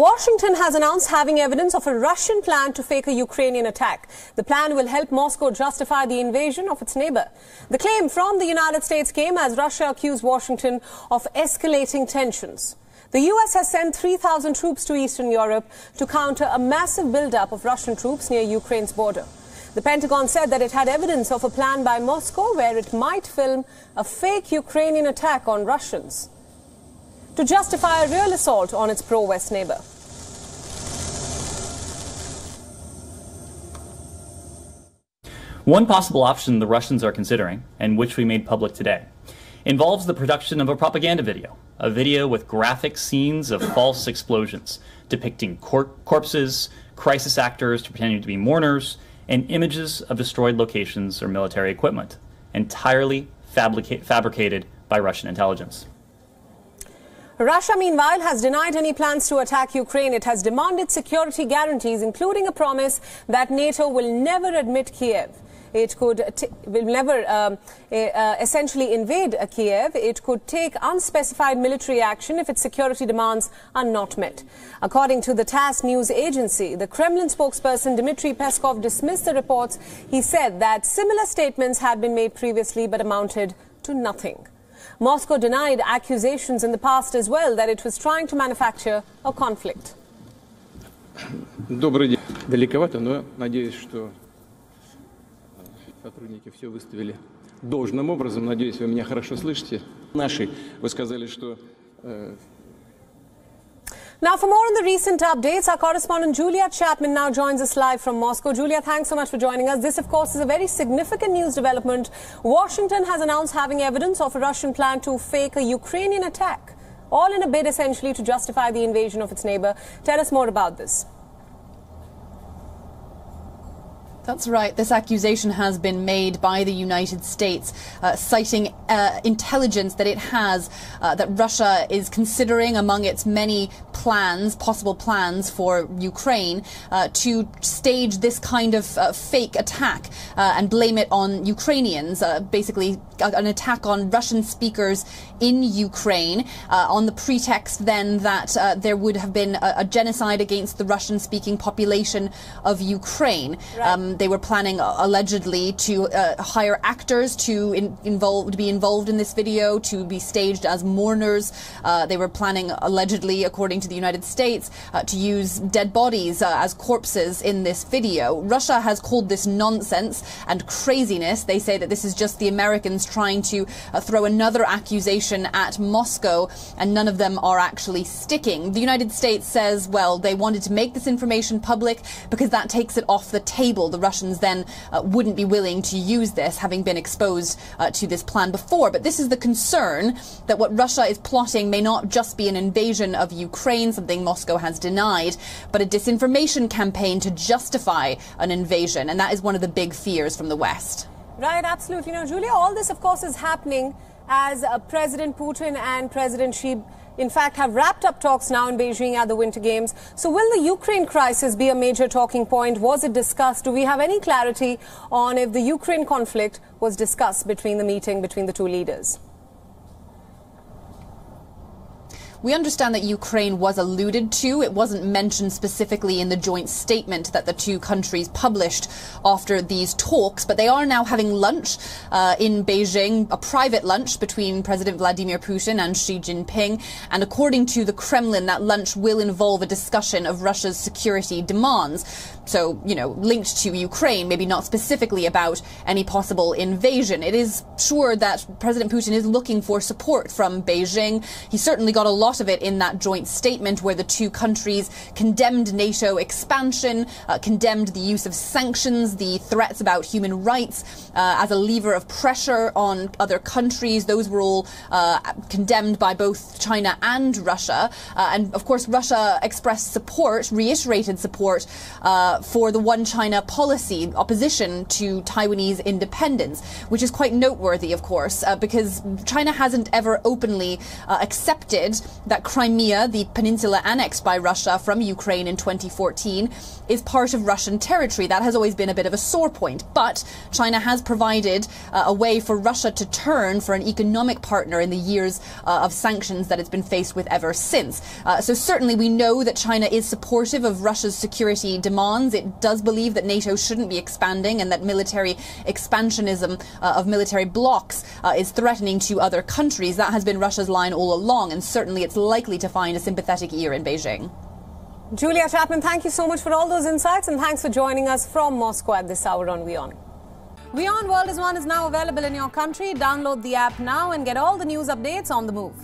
Washington has announced having evidence of a Russian plan to fake a Ukrainian attack. The plan will help Moscow justify the invasion of its neighbor. The claim from the United States came as Russia accused Washington of escalating tensions. The U.S. has sent 3,000 troops to Eastern Europe to counter a massive buildup of Russian troops near Ukraine's border. The Pentagon said that it had evidence of a plan by Moscow where it might film a fake Ukrainian attack on Russians to justify a real assault on its pro-West neighbor. One possible option the Russians are considering, and which we made public today, involves the production of a propaganda video, a video with graphic scenes of false explosions, depicting corpses, crisis actors pretending to be mourners, and images of destroyed locations or military equipment, entirely fabricated by Russian intelligence. Russia, meanwhile, has denied any plans to attack Ukraine. It has demanded security guarantees, including a promise that NATO will never admit Kiev. It will never essentially invade Kiev. It could take unspecified military action if its security demands are not met. According to the TASS news agency, the Kremlin spokesperson Dmitry Peskov dismissed the reports. He said that similar statements had been made previously but amounted to nothing. Moscow denied accusations in the past as well that it was trying to manufacture a conflict. Добрый день. Далековато, но надеюсь, что сотрудники все выставили должным образом. Надеюсь, вы меня хорошо слышите. Наши, вы сказали, что Now, for more on the recent updates, our correspondent Julia Chapman now joins us live from Moscow. Julia, thanks so much for joining us. This, of course, is a very significant news development. Washington has announced having evidence of a Russian plan to fake a Ukrainian attack, all in a bid, essentially, to justify the invasion of its neighbor. Tell us more about this. That's right. This accusation has been made by the United States, citing intelligence that it has, that Russia is considering among its many plans, possible plans for Ukraine, to stage this kind of fake attack and blame it on Ukrainians, basically an attack on Russian speakers in Ukraine, on the pretext then that there would have been a genocide against the Russian-speaking population of Ukraine. Right. They were planning, allegedly, to hire actors to be involved in this video, to be staged as mourners. They were planning, allegedly, according to the United States, to use dead bodies as corpses in this video. Russia has called this nonsense and craziness. They say that this is just the Americans trying to throw another accusation at Moscow, and none of them are actually sticking. The United States says, well, they wanted to make this information public because that takes it off the table. The Russians then wouldn't be willing to use this, having been exposed to this plan before. But this is the concern, that what Russia is plotting may not just be an invasion of Ukraine, something Moscow has denied, but a disinformation campaign to justify an invasion. And that is one of the big fears from the West. Right, absolutely. Now, Julia, all this, of course, is happening as President Putin and President Xi, in fact, have wrapped up talks now in Beijing at the Winter Games. So will the Ukraine crisis be a major talking point? Was it discussed? Do we have any clarity on if the Ukraine conflict was discussed between the meeting between the two leaders? We understand that Ukraine was alluded to. It wasn't mentioned specifically in the joint statement that the two countries published after these talks, but they are now having lunch in Beijing, a private lunch between President Vladimir Putin and Xi Jinping. And according to the Kremlin, that lunch will involve a discussion of Russia's security demands. So, you know, linked to Ukraine, maybe not specifically about any possible invasion. It is sure that President Putin is looking for support from Beijing. He certainly got a lot of it in that joint statement where the two countries condemned NATO expansion, condemned the use of sanctions, the threats about human rights as a lever of pressure on other countries. Those were all condemned by both China and Russia. And of course, Russia expressed support, reiterated support for the One China policy, opposition to Taiwanese independence, which is quite noteworthy, of course, because China hasn't ever openly accepted that Crimea, the peninsula annexed by Russia from Ukraine in 2014, is part of Russian territory. That has always been a bit of a sore point. But China has provided a way for Russia to turn for an economic partner in the years of sanctions that it's been faced with ever since. So certainly we know that China is supportive of Russia's security demands. It does believe that NATO shouldn't be expanding and that military expansionism of military blocs is threatening to other countries. That has been Russia's line all along, and certainly it's likely to find a sympathetic ear in Beijing. Julia Chapman, thank you so much for all those insights, and thanks for joining us from Moscow at this hour on WION. WION World is One is now available in your country. Download the app now and get all the news updates on the move.